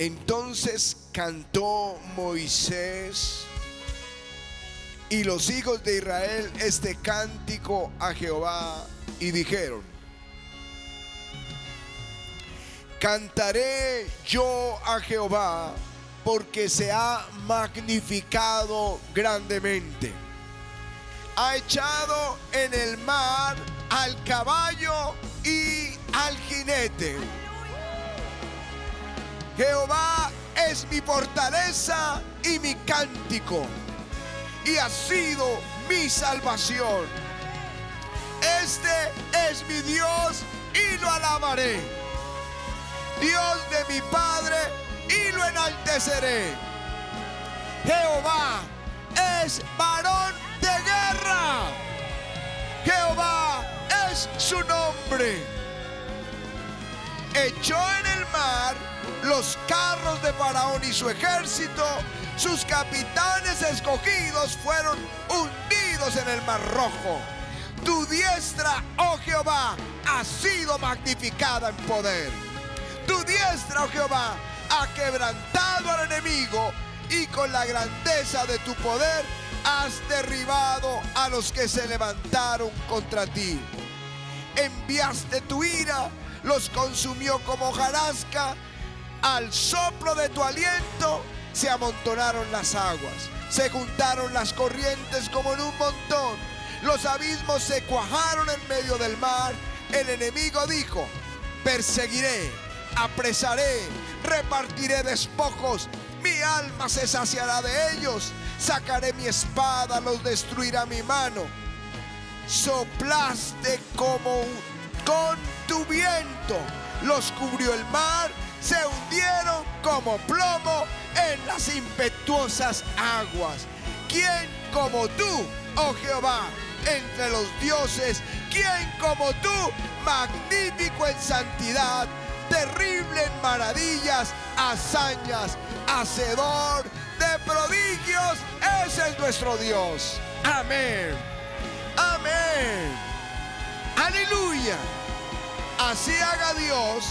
Entonces cantó Moisés y los hijos de Israel este cántico a Jehová y dijeron: cantaré yo a Jehová, porque se ha magnificado grandemente. Ha echado en el mar al caballo y al jinete. Jehová es mi fortaleza y mi cántico, y ha sido mi salvación. Este es mi Dios y lo alabaré, Dios de mi Padre y lo enalteceré. Jehová es varón de guerra, Jehová es su nombre. Echó en el mar los carros de Faraón y su ejército, sus capitanes escogidos fueron hundidos en el mar Rojo. Tu diestra, oh Jehová, ha sido magnificada en poder. Tu diestra, oh Jehová, ha quebrantado al enemigo, y con la grandeza de tu poder has derribado a los que se levantaron contra ti. Enviaste tu ira, los consumió como hojarasca, al soplo de tu aliento se amontonaron las aguas, se juntaron las corrientes como en un montón, los abismos se cuajaron en medio del mar. El enemigo dijo: perseguiré, apresaré, repartiré despojos, mi alma se saciará de ellos, sacaré mi espada, los destruirá mi mano. Soplaste con tu viento, los cubrió el mar, se hundieron como plomo en las impetuosas aguas. ¿Quién como tú, oh Jehová, entre los dioses? ¿Quién como tú, magnífico en santidad, terrible en maravillas, hazañas, hacedor de prodigios? Ese es nuestro Dios. Amén, amén, aleluya. Así haga Dios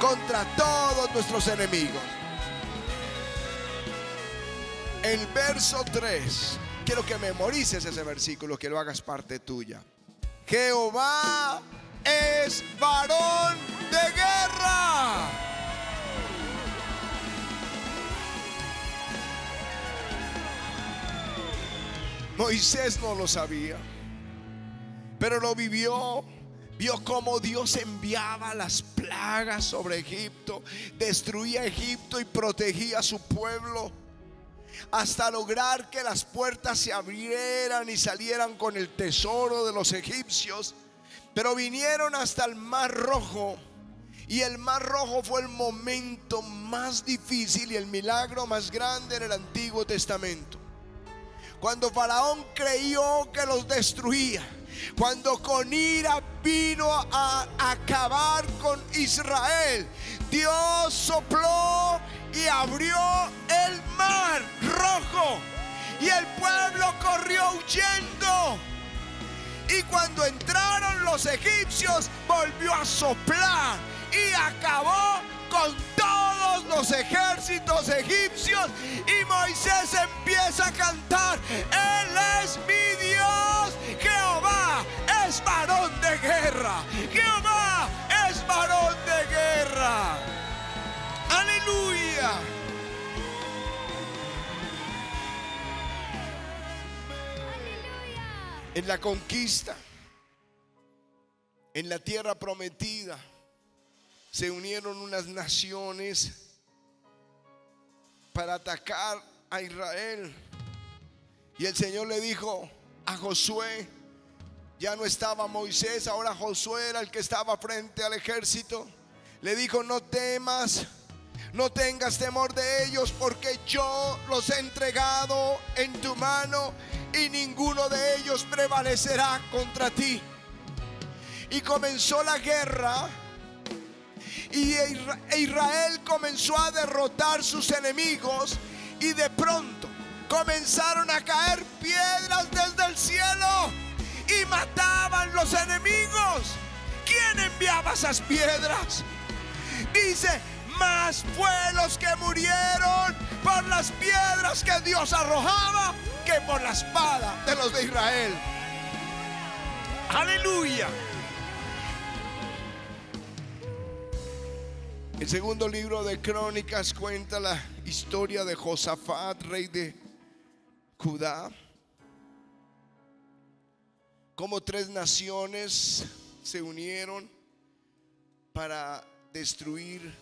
contra todos nuestros enemigos. El verso 3, quiero que memorices ese versículo, que lo hagas parte tuya. Jehová es varón de guerra. Moisés no lo sabía, pero lo vivió. Vio cómo Dios enviaba las plagas sobre Egipto, destruía Egipto y protegía a su pueblo, hasta lograr que las puertas se abrieran y salieran con el tesoro de los egipcios. Pero vinieron hasta el Mar Rojo, y el Mar Rojo fue el momento más difícil y el milagro más grande en el Antiguo Testamento. Cuando Faraón creyó que los destruía, cuando con ira vino a acabar con Israel, Dios sopló y abrió el Mar Rojo, y el pueblo corrió huyendo. Y cuando entraron los egipcios, volvió a soplar y acabó con todos los ejércitos egipcios. Y Moisés empieza a cantar: Él es mi Dios, Jehová es varón de guerra, Jehová es varón de guerra. Aleluya. En la conquista, en la tierra prometida, se unieron unas naciones para atacar a Israel. Y el Señor le dijo a Josué, ya no estaba Moisés, ahora Josué era el que estaba frente al ejército, le dijo: no temas, no tengas temor de ellos, porque yo los he entregado en tu mano, y ninguno de ellos prevalecerá contra ti. Y comenzó la guerra, y Israel comenzó a derrotar sus enemigos, y de pronto comenzaron a caer piedras desde el cielo y mataban los enemigos. ¿Quién enviaba esas piedras? Dice: más fue los que murieron por las piedras que Dios arrojaba que por la espada de los de Israel. Aleluya. El segundo libro de Crónicas cuenta la historia de Josafat, rey de Judá. Como tres naciones se unieron para destruir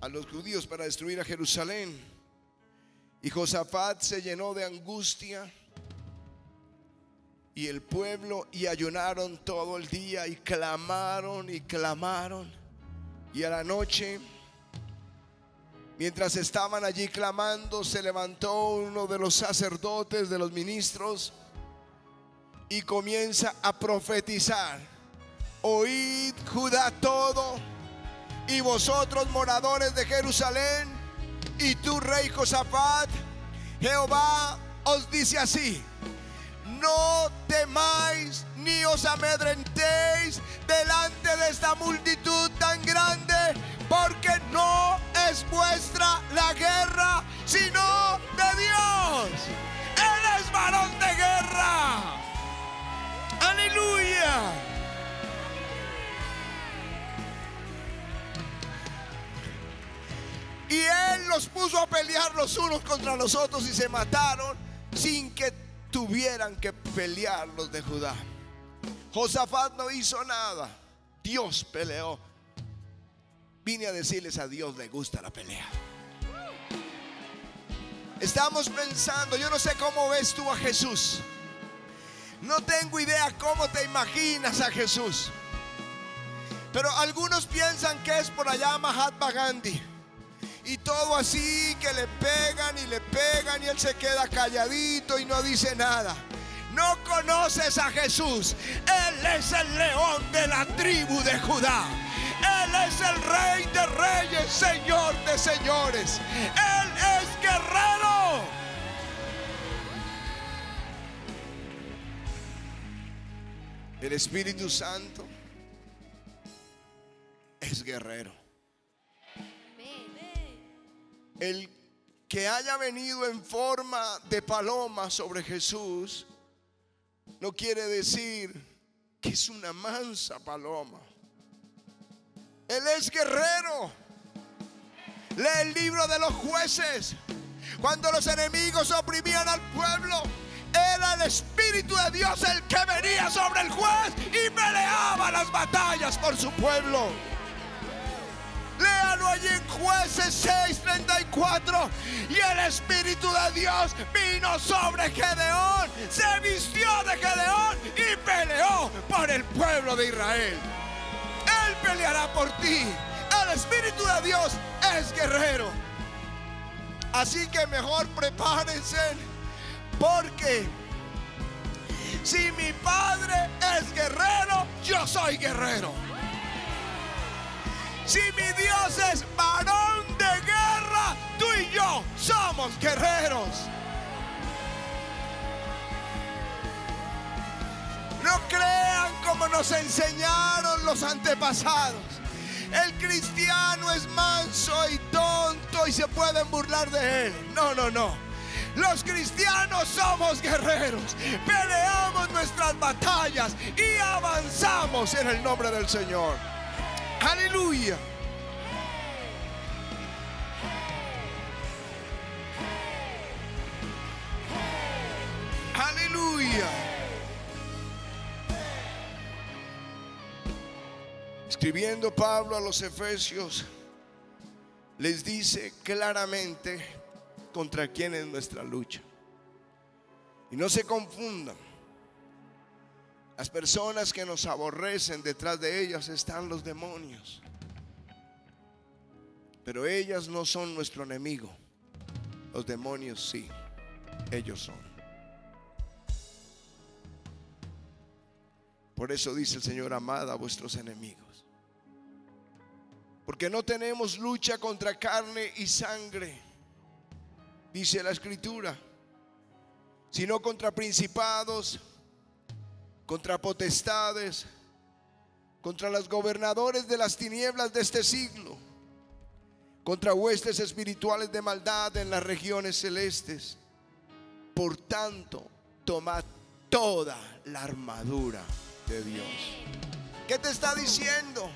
a los judíos, para destruir a Jerusalén. Y Josafat se llenó de angustia, y el pueblo, y ayunaron todo el día, y clamaron y clamaron. Y a la noche, mientras estaban allí clamando, se levantó uno de los sacerdotes, de los ministros, y comienza a profetizar: oíd, Judá, todo, y vosotros, moradores de Jerusalén, y tú, rey Josafat, Jehová os dice así: no temáis ni os amedrentéis delante de esta multitud tan grande, porque no es vuestra la guerra, sino de Dios. Él es varón de guerra. Aleluya. Y Él los puso a pelear los unos contra los otros, y se mataron sin que tuvieran que pelear los de Judá. Josafat no hizo nada, Dios peleó. Vine a decirles: a Dios le gusta la pelea. Estamos pensando, yo no sé cómo ves tú a Jesús, no tengo idea cómo te imaginas a Jesús, pero algunos piensan que es por allá Mahatma Gandhi, y todo así, que le pegan y él se queda calladito y no dice nada. No conoces a Jesús. Él es el león de la tribu de Judá. Él es el rey de reyes, señor de señores. Él es guerrero. El Espíritu Santo es guerrero. El que haya venido en forma de paloma sobre Jesús no quiere decir que es una mansa paloma. Él es guerrero. Lee el libro de los jueces. Cuando los enemigos oprimían al pueblo, era el Espíritu de Dios el que venía sobre el juez y peleaba las batallas por su pueblo. Léalo allí en Jueces 6:34. Y el Espíritu de Dios vino sobre Gedeón, se vistió de Gedeón y peleó por el pueblo de Israel. Él peleará por ti. El Espíritu de Dios es guerrero. Así que mejor prepárense, porque si mi Padre es guerrero, yo soy guerrero. Si mi Dios es varón de guerra, tú y yo somos guerreros. No crean como nos enseñaron los antepasados. El cristiano es manso y tonto y se pueden burlar de él. No, no, no. Los cristianos somos guerreros. Peleamos nuestras batallas y avanzamos en el nombre del Señor. Aleluya. Aleluya. Escribiendo Pablo a los Efesios, les dice claramente contra quién es nuestra lucha. Y no se confundan. Las personas que nos aborrecen, detrás de ellas están los demonios, pero ellas no son nuestro enemigo. Los demonios sí, ellos son. Por eso dice el Señor: amad a vuestros enemigos, porque no tenemos lucha contra carne y sangre, dice la Escritura, sino contra principados, contra potestades, contra los gobernadores de las tinieblas de este siglo, contra huestes espirituales de maldad en las regiones celestes. Por tanto, tomad toda la armadura de Dios. ¿Qué te está diciendo?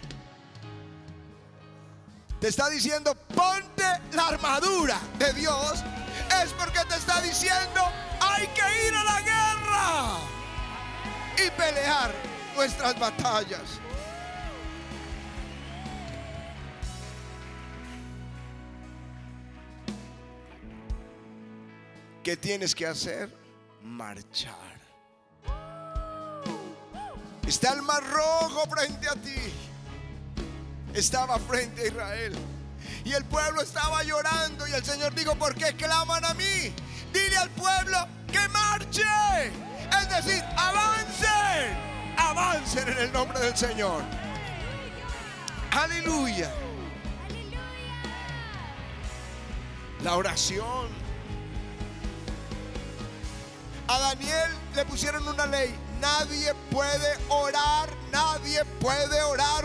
Te está diciendo, ponte la armadura de Dios. Es porque te está diciendo, hay que ir a la guerra y pelear nuestras batallas. ¿Qué tienes que hacer? Marchar. Está el Mar Rojo frente a ti. Estaba frente a Israel y el pueblo estaba llorando, y el Señor dijo, ¿por qué claman a mí? Dile al pueblo que marche. Es decir, avancen, avancen en el nombre del Señor. Aleluya. La oración. A Daniel le pusieron una ley: nadie puede orar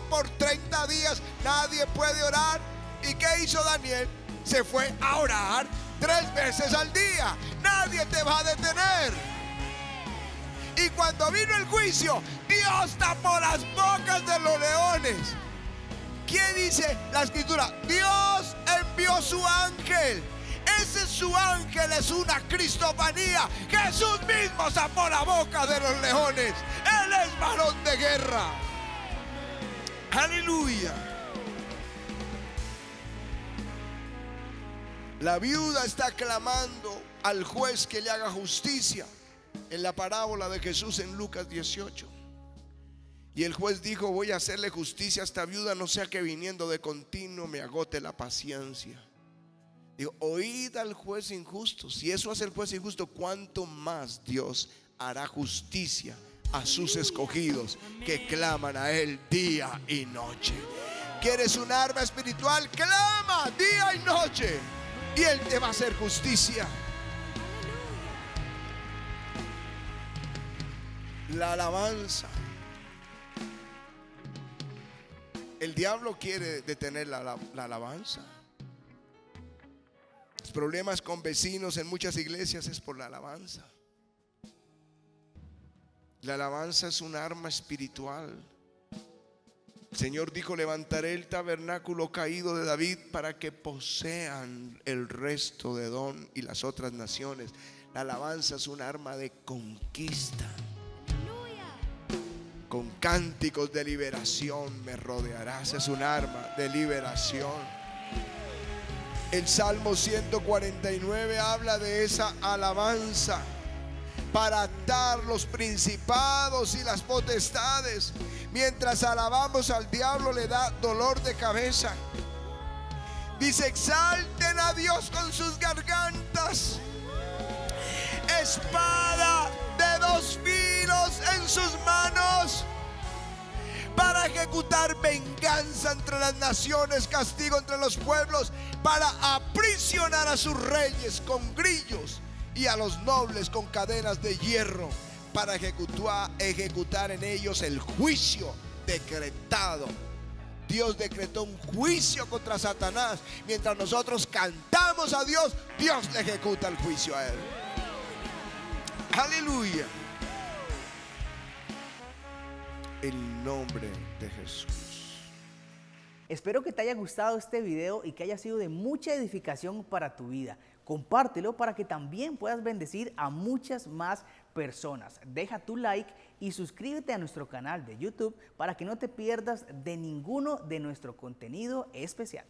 por 30 días, nadie puede orar. ¿Y qué hizo Daniel? Se fue a orar 3 veces al día. Nadie te va a detener. Y cuando vino el juicio, Dios tapó las bocas de los leones. ¿Quién dice la escritura? Dios envió su ángel. Ese su ángel es una cristofanía. Jesús mismo zapó la boca de los leones. Él es varón de guerra. Aleluya. La viuda está clamando al juez que le haga justicia, en la parábola de Jesús en Lucas 18. Y el juez dijo, voy a hacerle justicia a esta viuda, no sea que viniendo de continuo me agote la paciencia. Digo, oíd al juez injusto. Si eso hace el juez injusto, ¿cuánto más Dios hará justicia a sus escogidos que claman a Él día y noche? ¿Quieres un arma espiritual? Clama día y noche y Él te va a hacer justicia. La alabanza. El diablo quiere detener la alabanza. Problemas con vecinos en muchas iglesias es por la alabanza. La alabanza es un arma espiritual. El Señor dijo, levantaré el tabernáculo caído de David para que posean el resto de Edom y las otras naciones. La alabanza es un arma de conquista. Con cánticos de liberación me rodearás. Es un arma de liberación. El Salmo 149 habla de esa alabanza para atar los principados y las potestades. Mientras alabamos al diablo le da dolor de cabeza. Dice, exalten a Dios con sus gargantas, espada de 2 filos en sus manos, para ejecutar venganza entre las naciones, castigo entre los pueblos, para aprisionar a sus reyes con grillos y a los nobles con cadenas de hierro, para ejecutar en ellos el juicio decretado. Dios decretó un juicio contra Satanás. Mientras nosotros cantamos a Dios, Dios le ejecuta el juicio a él. Aleluya. El nombre de Jesús. Espero que te haya gustado este video y que haya sido de mucha edificación para tu vida. Compártelo para que también puedas bendecir a muchas más personas. Deja tu like y suscríbete a nuestro canal de YouTube para que no te pierdas de ninguno de nuestro contenido especial.